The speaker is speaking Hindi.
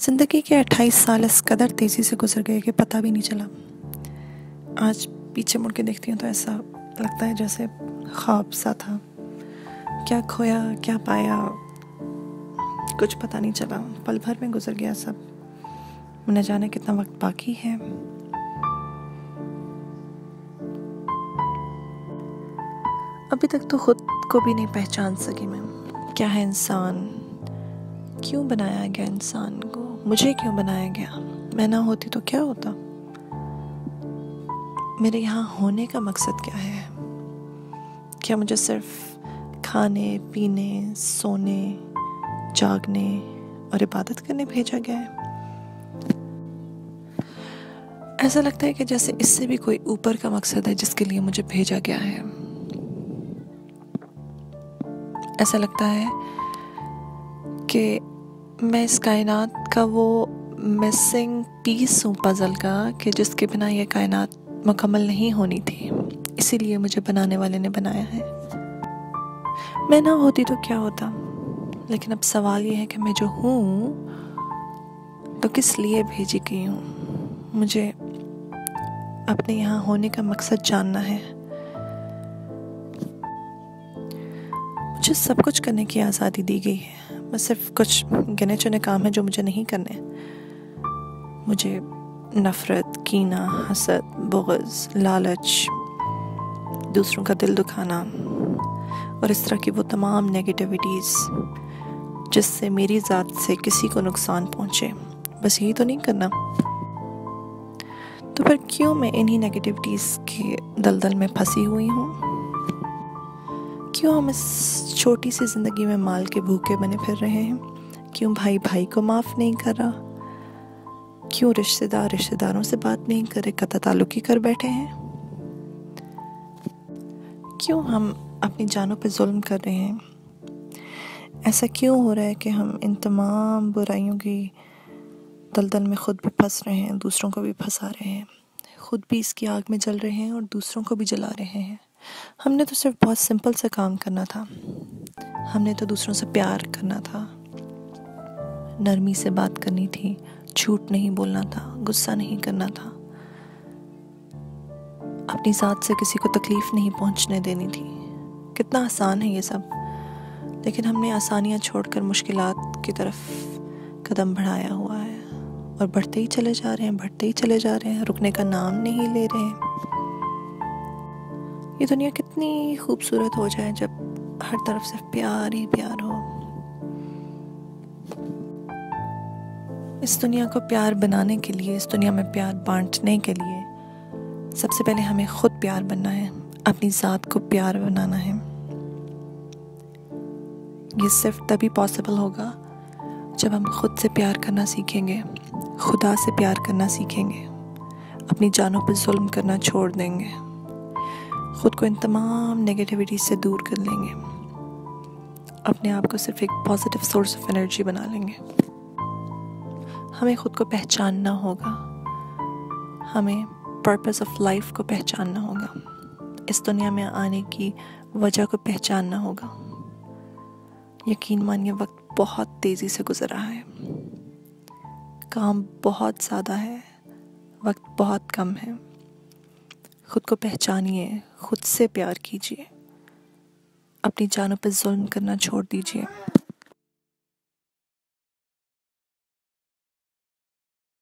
ज़िंदगी के 28 साल इस कदर तेज़ी से गुजर गए कि पता भी नहीं चला। आज पीछे मुड़ के देखती हूँ तो ऐसा लगता है जैसे ख्वाब सा था। क्या खोया क्या पाया कुछ पता नहीं चला, पल भर में गुजर गया सब। न जाने कितना वक्त बाकी है। अभी तक तो खुद को भी नहीं पहचान सकी मैं। क्या है इंसान, क्यों बनाया गया इंसान को, मुझे क्यों बनाया गया, मैं ना होती तो क्या होता, मेरे यहाँ होने का मकसद क्या है। क्या मुझे सिर्फ खाने पीने सोने जागने और इबादत करने भेजा गया है। ऐसा लगता है कि जैसे इससे भी कोई ऊपर का मकसद है जिसके लिए मुझे भेजा गया है। ऐसा लगता है कि मैं इस कायनात का वो मिसिंग पीस हूँ पजल का, कि जिसके बिना ये कायनात मुकम्मल नहीं होनी थी, इसीलिए मुझे बनाने वाले ने बनाया है। मैं ना होती तो क्या होता, लेकिन अब सवाल ये है कि मैं जो हूँ तो किस लिए भेजी गई हूँ। मुझे अपने यहाँ होने का मकसद जानना है। मुझे सब कुछ करने की आज़ादी दी गई है, बस सिर्फ कुछ गिने चुने काम है जो मुझे नहीं करने। मुझे नफ़रत कीना हसद बुग़्ज़ लालच दूसरों का दिल दुखाना और इस तरह की वो तमाम नेगेटिविटीज़ जिससे मेरी ज़ात से किसी को नुकसान पहुँचे, बस यही तो नहीं करना। तो फिर क्यों मैं इन्हीं नेगेटिविटीज़ के दलदल में फंसी हुई हूँ। क्यों हम इस छोटी सी ज़िंदगी में माल के भूखे बने फिर रहे हैं। क्यों भाई भाई को माफ़ नहीं कर रहा, क्यों रिश्तेदार रिश्तेदारों से बात नहीं करे, कता ताल्लुक ही कर बैठे हैं। क्यों हम अपनी जानों पर जुल्म कर रहे हैं। ऐसा क्यों हो रहा है कि हम इन तमाम बुराइयों की दलदल में खुद भी फंस रहे हैं, दूसरों को भी फंसा रहे हैं, खुद भी इसकी आग में जल रहे हैं और दूसरों को भी जला रहे हैं। हमने तो सिर्फ बहुत सिंपल सा काम करना था, हमने तो दूसरों से प्यार करना था, नरमी से बात करनी थी, झूठ नहीं बोलना था, गुस्सा नहीं करना था, अपनी ज़ात से किसी को तकलीफ नहीं पहुंचने देनी थी। कितना आसान है ये सब, लेकिन हमने आसानियाँ छोड़कर मुश्किलात की तरफ कदम बढ़ाया हुआ है और बढ़ते ही चले जा रहे हैं, बढ़ते ही चले जा रहे हैं, रुकने का नाम नहीं ले रहे हैं। ये दुनिया कितनी खूबसूरत हो जाए जब हर तरफ से प्यार ही प्यार हो। इस दुनिया को प्यार बनाने के लिए, इस दुनिया में प्यार बांटने के लिए सबसे पहले हमें खुद प्यार बनना है, अपनी ज़ात को प्यार बनाना है। ये सिर्फ तभी पॉसिबल होगा जब हम खुद से प्यार करना सीखेंगे, खुदा से प्यार करना सीखेंगे, अपनी जानों पर जुल्म करना छोड़ देंगे, खुद को इन तमाम नेगेटिविटी से दूर कर लेंगे, अपने आप को सिर्फ एक पॉजिटिव सोर्स ऑफ एनर्जी बना लेंगे। हमें खुद को पहचानना होगा, हमें पर्पस ऑफ लाइफ को पहचानना होगा, इस दुनिया में आने की वजह को पहचानना होगा। यकीन मानिए वक्त बहुत तेज़ी से गुजर रहा है, काम बहुत ज़्यादा है, वक्त बहुत कम है। खुद को पहचानिए, खुद से प्यार कीजिए, अपनी जानों पर जुल्म करना छोड़ दीजिए।